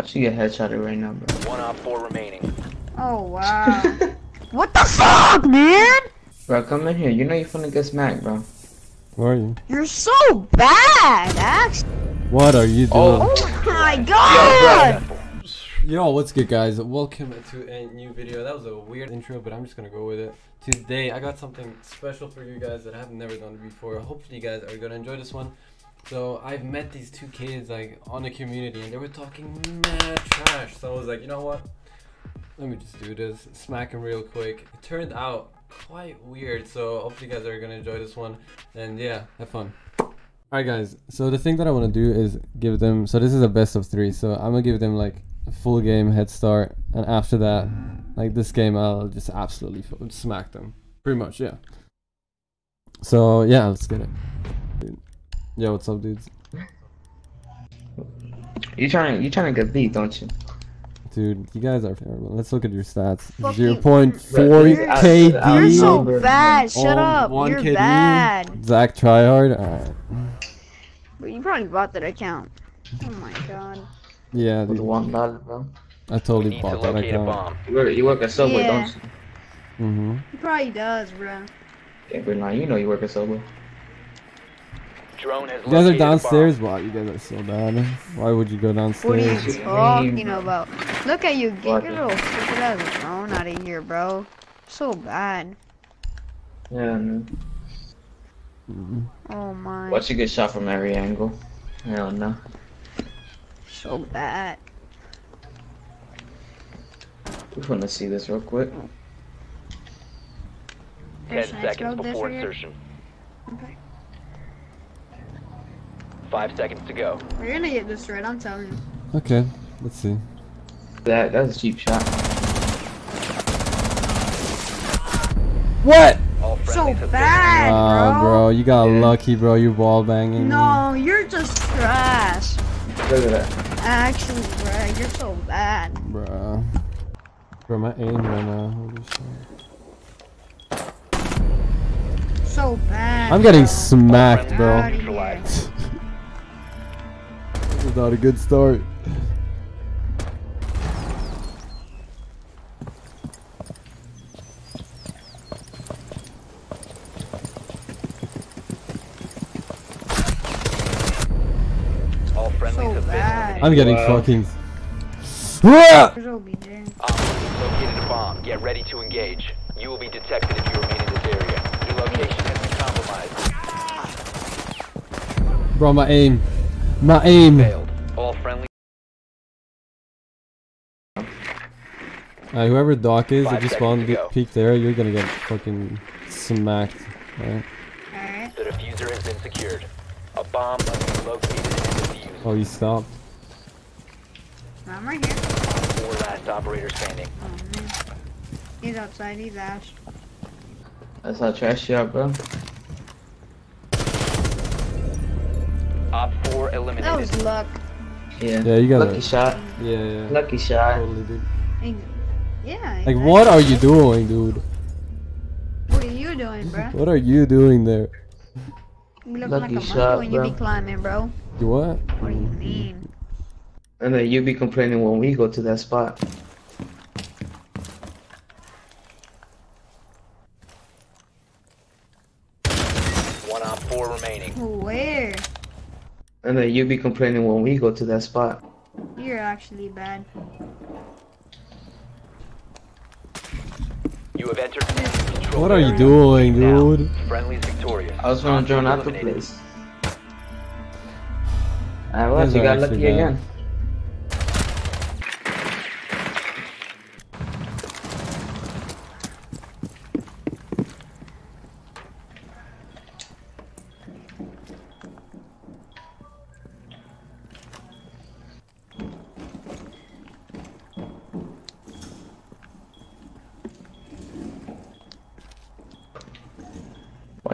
Watch you get headshotted right now, bro. 1 op 4 remaining. Oh wow. What the fuck, man? Bro, come in here. You know you're finna get smacked, bro. Where are you? You're so bad, actually. What are you doing? Oh my god! Yo, what's good, guys? Welcome to a new video. That was a weird intro, but I'm just gonna go with it. Today, I got something special for you guys that I have never done before. Hopefully, you guys are gonna enjoy this one. So, I've met these two kids, like, on a community, and they were talking mad trash. So, I was like, you know what? Let me just do this. Smack him real quick. It turned out quite weird, so hopefully you guys are gonna enjoy this one. And, yeah, have fun. Alright, guys. So, the thing that I want to do is give them... So, this is a best of 3. So, I'm gonna give them, like... full game head start, and after that, like this game, I'll just absolutely smack them, pretty much. Yeah, so yeah, let's get it. Yo, what's up, dudes? You trying to get beat, don't you? Dude, you guys are terrible. Let's look at your stats. 0.4 KD. You're so bad. Shut up. You're KD. Bad. Zach Tryhard. All right. But you probably bought that account. Oh my god. Yeah, the $1, bro. I totally bought that. I can't. You work at Subway, yeah. Don't you? Mm-hmm. He probably does, bro. Yeah, but now you know you work at Subway. Drone has you guys are downstairs. Wow, you guys are so bad. Why would you go downstairs? What are you talking about? Look at you, get your little stupid ass drone out of here, bro. So bad. Yeah, man. Mm-hmm. Oh my. Watch you get shot from every angle. Hell no. So bad. We want to see this real quick. 10 seconds before insertion. Okay. 5 seconds to go. We're gonna get this right, I'm telling you. Okay, let's see. That was a cheap shot. What? So bad, bro. Bro, you got lucky, bro. You ball banging. No, you're just trash. Look at that. Actually, bruh, you're so bad. Bruh. Bro, my aim right now. Holy shit. So bad. I'm getting smacked, bro. This is not a good start. I'm getting fucking. Located a bomb. Get ready to engage. You will be detected if you remain in this area. Your location has been compromised. Bro, my aim. My aim. Failed. All friendly. Whoever Doc is, if you spawn the peak there, you're gonna get fucking smacked. Alright. The diffuser has been secured. A bomb must be located and defused. Oh, you stopped. I'm right here. 4 last operator standing. Oh, man. He's outside, he's ash. That's how trash you are, bro. Op 4 eliminated. That was luck. Yeah. Yeah, you got lucky shot. Yeah, yeah. Lucky shot. Totally, dude. Yeah. Exactly. Like, what are you doing, dude? What are you doing, bro? What are you doing there? You look lucky like a monkey when you be climbing, bro. You what? What do you mean? And then you'll be complaining when we go to that spot. One on 4 remaining. Where? And then you'll be complaining when we go to that spot. You're actually bad. You have entered control. What are you doing, dude? Friendly's victorious. I was gonna drone out the place. I was. You got lucky again.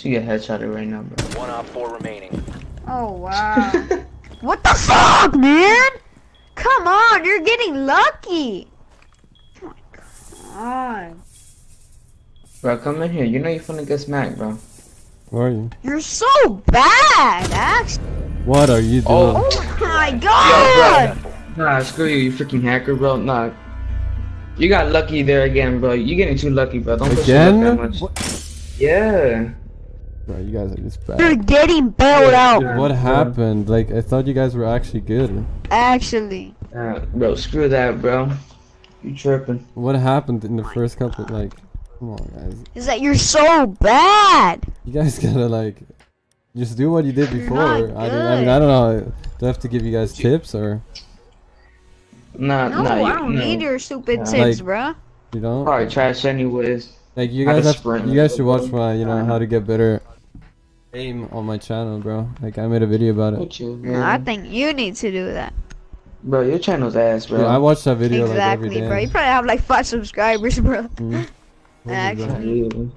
You get headshotted right now, bro. 1 op 4 remaining. Oh wow. What the fuck, man? Come on, you're getting lucky. Oh my god. Bro, come in here. You know you're finna get smacked, bro. Where are you? You're so bad, actually. What are you doing? Oh my god! Nah, screw you, you freaking hacker, bro. Nah. You got lucky there again, bro. You getting too lucky, bro. Don't push your luck that much. What? Yeah. Bro, you guys are just bad. You're getting bailed out. Dude, what happened? Like, I thought you guys were actually good. Actually. Bro, screw that, bro. You tripping. What happened in the first couple, like... Come on, guys. Is that you're so bad? You guys gotta, like... Just do what you did before. I mean, I don't know. Do I have to give you guys tips, or...? No, I don't need your stupid tips, bruh. You don't? Probably trash anyways. Like, you guys should watch my, you know, how to get better aim on my channel, bro. Like, I made a video about it. I think you need to do that. Bro, your channel's ass, bro. Dude, I watched that video, like, every day. Bro. You probably have, like, 5 subscribers, bro. Actually.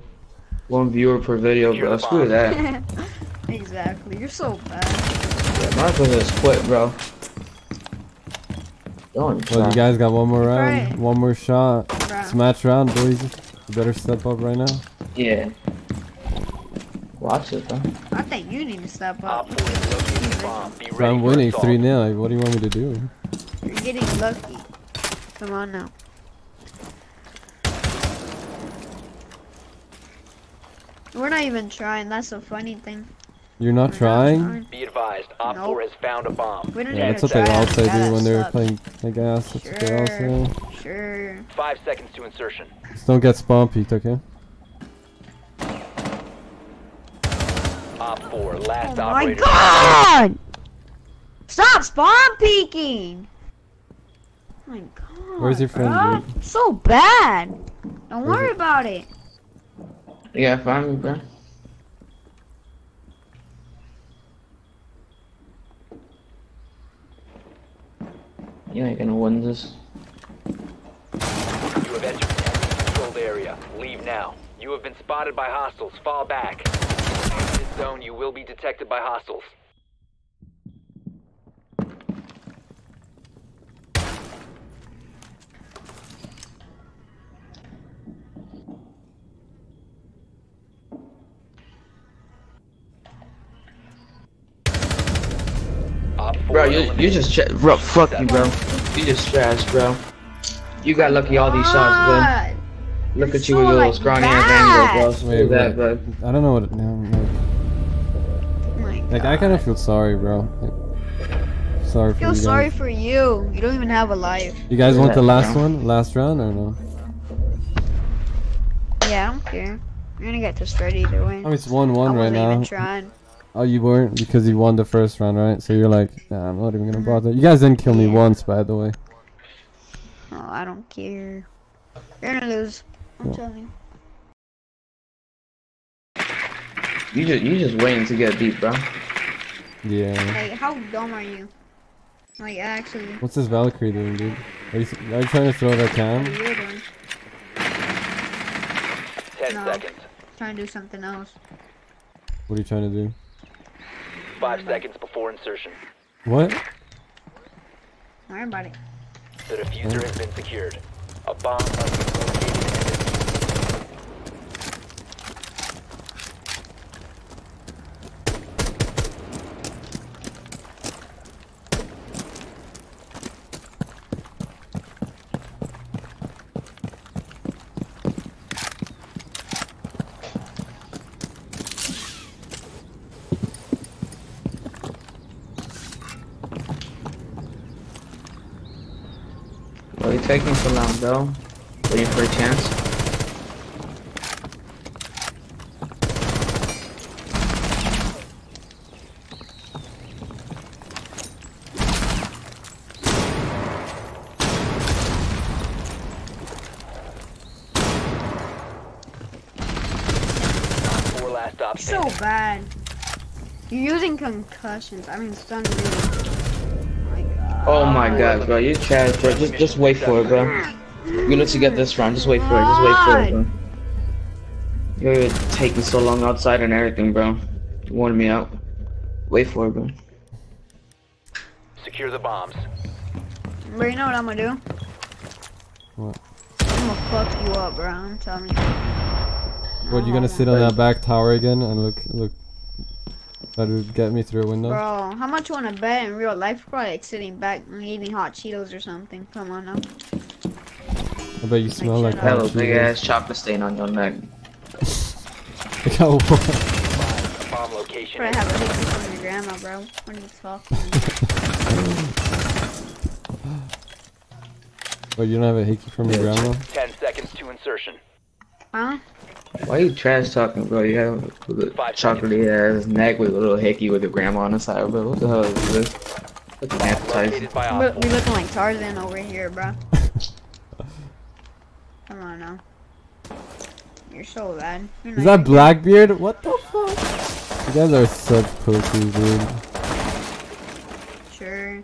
1 viewer per video, bro. Screw that. Exactly. You're so bad. Yeah, might as well just quit, bro. Well, you guys got 1 more round, 1 more shot. It's match round, boys. You better step up right now. Yeah. Watch it, though. I think you need to step up. So I'm winning 3-0. Like, what do you want me to do? You're getting lucky. Come on now. We're not even trying. That's a funny thing. You're not trying? Be advised, Op 4 has found a bomb. Yeah, that's what they all say do when they're playing like ass. That's what they all say. Sure. 5 seconds to insertion. Just don't get spawn peeked, okay? Op 4, last operator. Oh my god! Stop spawn peeking! Oh my god. Where's your friend, dude? So bad! Don't worry about it. Yeah, find me, bro. You ain't gonna win this. You have entered the controlled area. Leave now. You have been spotted by hostiles. Fall back. In this zone, you will be detected by hostiles. Bro, you just bro, fuck you, bro. You just trash, bro. You got lucky all these shots, bro. Look at you with your little scrawny ass angle, bro. I don't know what. Like, I kind of feel sorry, bro. Like, sorry. I feel sorry for you. You don't even have a life. You guys want the last one, last round, or no? Yeah, I don't care. You're gonna get this right either way. Oh, it's 1-1 right now. I wasn't even trying. Oh, you weren't? Because you won the first round, right? So you're like, nah, I'm not even gonna bother. You guys didn't kill me once, by the way. Oh, I don't care. You're gonna lose. I'm telling you. You just waiting to get deep, bro. Yeah. Like, how dumb are you? Like, actually. What's this Valkyrie doing, dude? Are you trying to throw that cam? You're doing. 10 seconds. I'm trying to do something else. What are you trying to do? 5 seconds before insertion. What? Worry about it. The diffuser has been secured. A bomb has been taking so long, though. Waiting for a chance. So bad. You're using concussions. I mean, stun. Oh my god, bro, you're trash, bro. Just wait for it, bro. You need to get this round. Just wait for it. Just wait for it, bro. You're taking so long outside and everything, bro. You warned me out. Wait for it, bro. Secure the bombs. Bro, you know what I'm gonna do? What? I'm gonna fuck you up, bro. I'm telling you. What, you gonna sit on that back tower again and look That would get me through a window. Bro, how much you want to bet in real life? Probably like sitting back and eating hot Cheetos or something. Come on now. I bet you smell like hot Cheetos. Big ass chopper stain on your neck. Look how bomb location. Probably have a picture from your grandma, bro. What are you talking about? But you don't have a hickey from your grandma? 10 seconds to insertion. Huh? Why are you trash talking, bro? You have a chocolatey ass neck with a little hickey with your grandma on the side, bro. What the hell is this? That's an appetizer. We looking like Tarzan over here, bro. Come on now. You're so bad. You're is that Blackbeard? Good. What the fuck? You guys are such pussies, dude. Sure.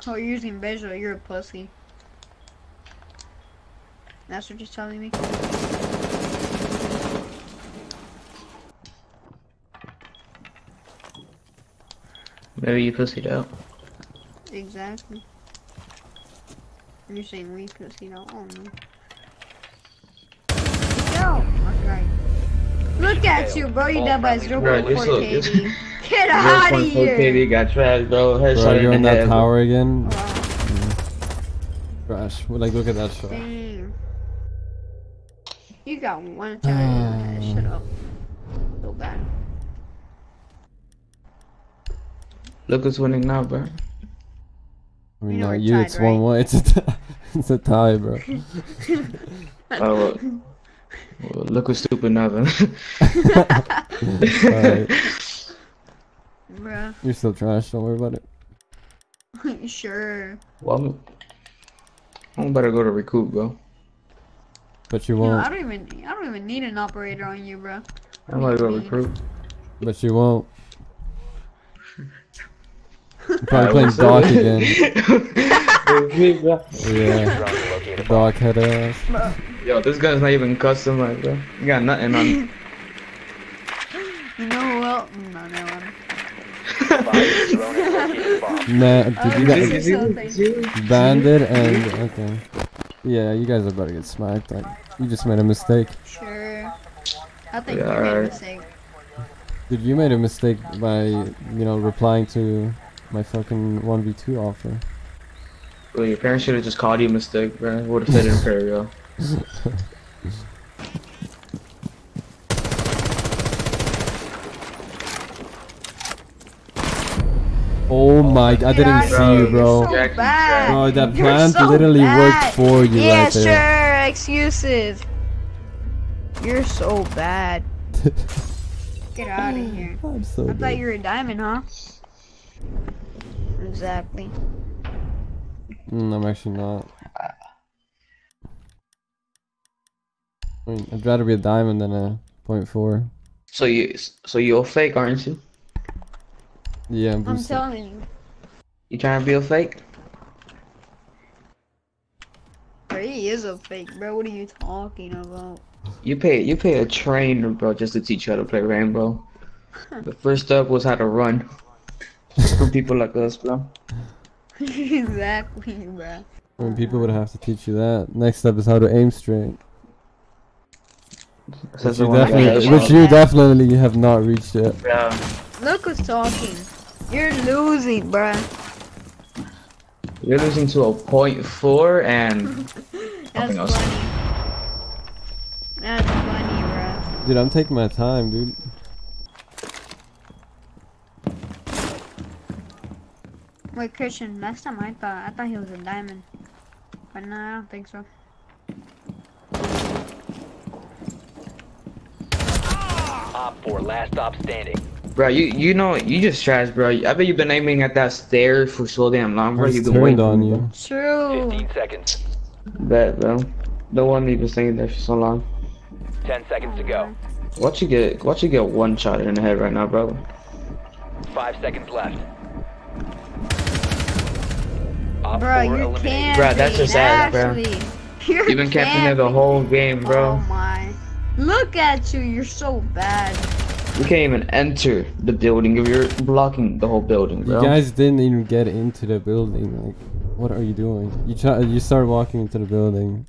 So you're using visual, you're a pussy. That's what you're telling me? Maybe you pussied out. Exactly. You're saying we pussied out? Oh no. No! Alright. Look at you, bro. You done by 0.4 KD. Get out of here! 0.4 KD got trashed, bro. Headshot in the head. Tower again? Trash. Like, look at that shot. Damn. You got one time. Shut up. So bad. Look who's winning now, bro. I mean, not you. Tied, it's 1-1. Right? It's a tie, bro. well, look who's stupid now, bro. Right. Bruh. You're still trash. Don't worry about it. Sure. Well, I'm better go to recoup, bro. But you won't. No, I don't even need an operator on you, bro. I'm gonna go recruit. But you won't. You're probably playing Doc again. Yeah. Doc head ass. Yo, this gun's not even custom, like, bro. You got nothing on it. You know who else? No, no one. Nah, did you guys banded and okay. Yeah, you guys are about to get smacked. Like, you just made a mistake. Sure. I think you made a mistake. Dude, you made a mistake by, you know, replying to my fucking 1v2 offer. Well, your parents should have just called you a mistake, bro. Would have said it in prayer, yo. Oh my god, I didn't see you, bro. So bro, that plant literally worked for you right there. Yeah, sure, excuses. You're so bad. Get out of here. I'm so I thought you were a diamond, huh? Exactly. I'm actually not. I mean, I'd rather be a diamond than a 0.4. So you're fake, aren't you? Yeah, I'm telling you. You trying to be a fake? Bro, he is a fake, bro. What are you talking about? You pay a trainer, bro, just to teach you how to play Rainbow. The first step was how to run. For people like us, bro. Exactly, bro. I mean, people would have to teach you that. Next step is how to aim straight. Which you definitely have not reached yet. Yeah. Look who's talking. You're losing, bruh. You're losing to a 0.4 and nothing else. That's funny, bruh. Dude, I'm taking my time, dude. Wait, Christian, last time I thought he was a diamond. But no, I don't think so. Op 4, last stop standing. Bro, you know, you just trash, bro. I bet you've been aiming at that stair for so damn long, bro. You've been waiting on you. True. 15 seconds. Bet, bro. No one even staying there for so long. 10 seconds to go. Watch you get one shot in the head right now, bro. 5 seconds left. Bro, you can't. Bro, that's just ass, bro. You've been camping there the whole game, bro. Oh my. Look at you. You're so bad. You can't even enter the building if you're blocking the whole building, bro. You guys didn't even get into the building. Like, what are you doing? You start walking into the building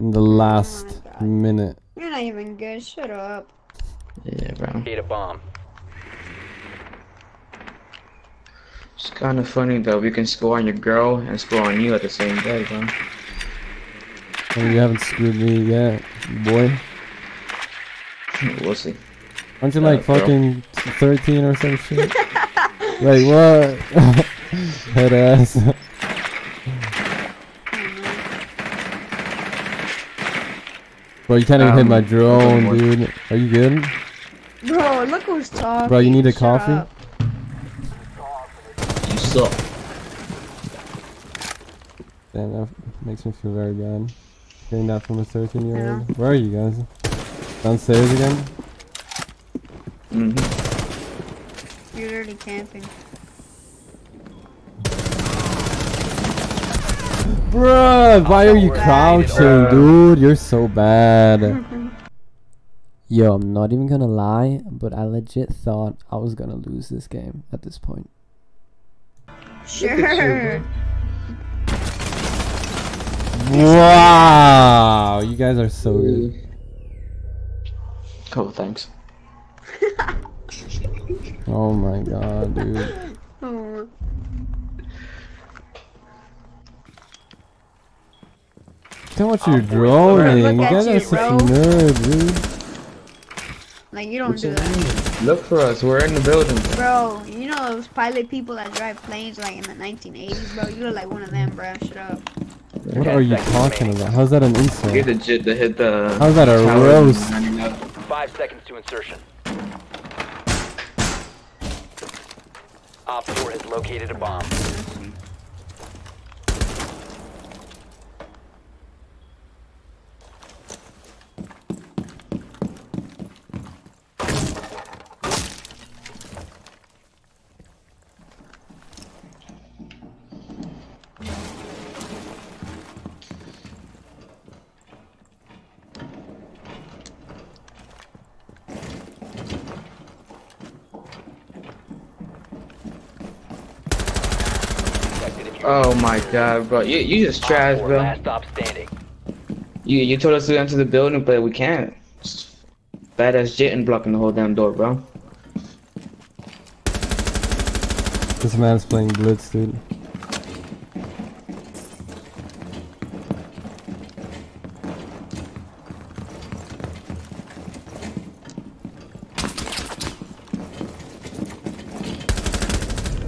in the last minute. You're not even good. Shut up. Yeah, bro. Need a bomb. It's kind of funny though, we can score on your girl and score on you at the same day, bro. Oh, you haven't screwed me yet, boy. We'll see. Aren't you like fucking 13 or some shit? Like what? Head ass. Bro, you can't even hit my drone, dude. Are you good? Bro, look who's talking. Bro, you need a coffee? Up. You suck. Damn, that makes me feel very bad. Hearing that from a 13-year-old. Yeah. Where are you guys? Downstairs again? Mm-hmm. You're already camping. Bruh, why are you crouching, dude? You're so bad. Yo, I'm not even gonna lie, but I legit thought I was gonna lose this game at this point. Sure. Wow, you guys are so good. Cool, thanks. Oh my god, dude. Oh. Look at what you're droning. You guys are such nerds, dude. Like, you don't do that. Look for us. We're in the building. Bro, you know those pilot people that drive planes like in the 1980s, bro? You look like one of them, bro. Shut up. What are you talking about? How's that an insult? You legit to hit the... How's that a roast? 5 seconds to insertion. Op 4 has located a bomb. Oh my god, bro. You just trash, bro. Last stop standing. You told us to enter the building, but we can't. Badass Jitten blocking the whole damn door, bro. This man's playing Blitz, dude.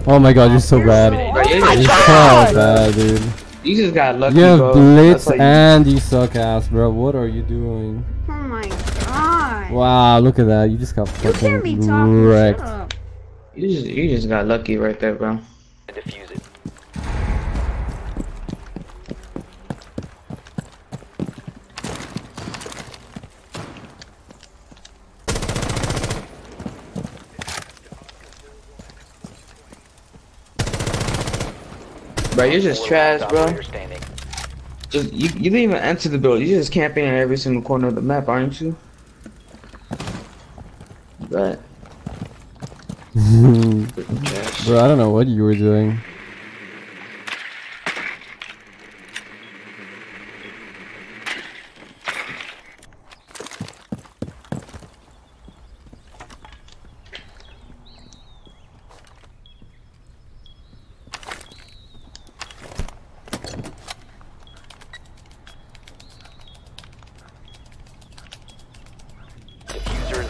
Oh my god, you're so bad. You're so bad, dude. You just got lucky, bro. You have Blitz and you suck ass, bro. What are you doing? Oh my god. Wow, look at that. You just got fucking wrecked. You just got lucky right there, bro. Defuse it. Bro, you're just trash, bro. Just you didn't even enter the building. You just camping in every single corner of the map, aren't you? Right. Bro, I don't know what you were doing.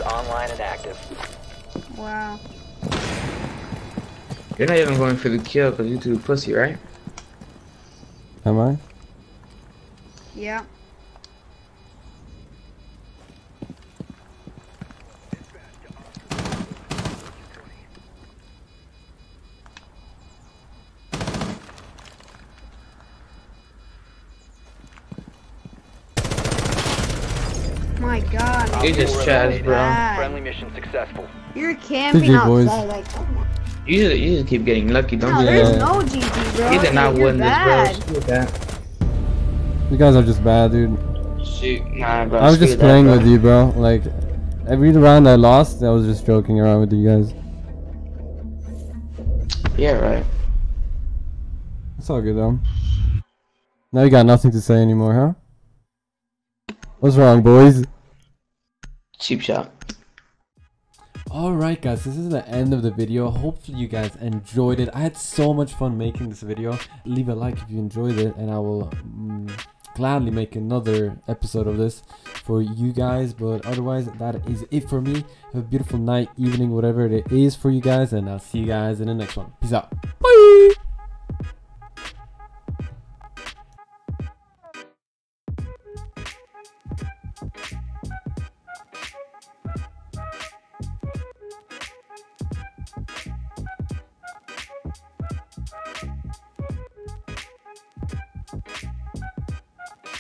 Online and active. Wow. You're not even going for the kill because you two pussy, right? Am I? Yeah. Oh my god. You just trash, bro. Friendly mission successful. You're camping outside, like, you just keep getting lucky, don't you? No, there's no GG, bro. You did not win this, bro. You guys are just bad, dude. Shoot. Nah, bro. I was just playing with you, bro. Like, every round I lost, I was just joking around with you guys. Yeah, right. It's all good, though. Now you got nothing to say anymore, huh? What's wrong, boys? Cheap shot. Alright guys, this is the end of the video. Hopefully you guys enjoyed it. I had so much fun making this video. Leave a like if you enjoyed it, and I will gladly make another episode of this for you guys. But otherwise, that is it for me. Have a beautiful night, evening, whatever it is for you guys, and I'll see you guys in the next one. Peace out. Bye.